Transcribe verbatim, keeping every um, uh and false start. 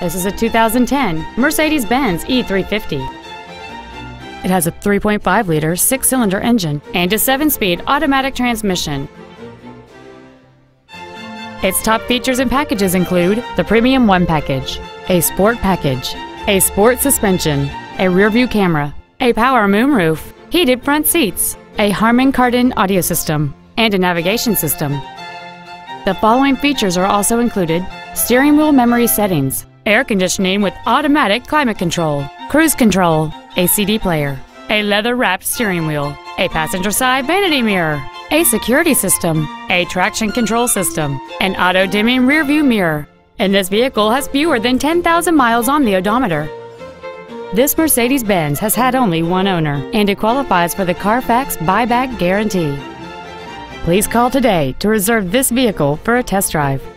This is a two thousand ten Mercedes-Benz E three fifty. It has a three point five liter six-cylinder engine and a seven-speed automatic transmission. Its top features and packages include the Premium one package, a Sport package, a Sport suspension, a rear-view camera, a power moonroof, heated front seats, a Harman Kardon audio system, and a navigation system. The following features are also included: steering wheel memory settings, air conditioning with automatic climate control, cruise control, a C D player, a leather-wrapped steering wheel, a passenger side vanity mirror, a security system, a traction control system, an auto-dimming rear-view mirror, and this vehicle has fewer than ten thousand miles on the odometer. This Mercedes-Benz has had only one owner, and it qualifies for the Carfax buyback guarantee. Please call today to reserve this vehicle for a test drive.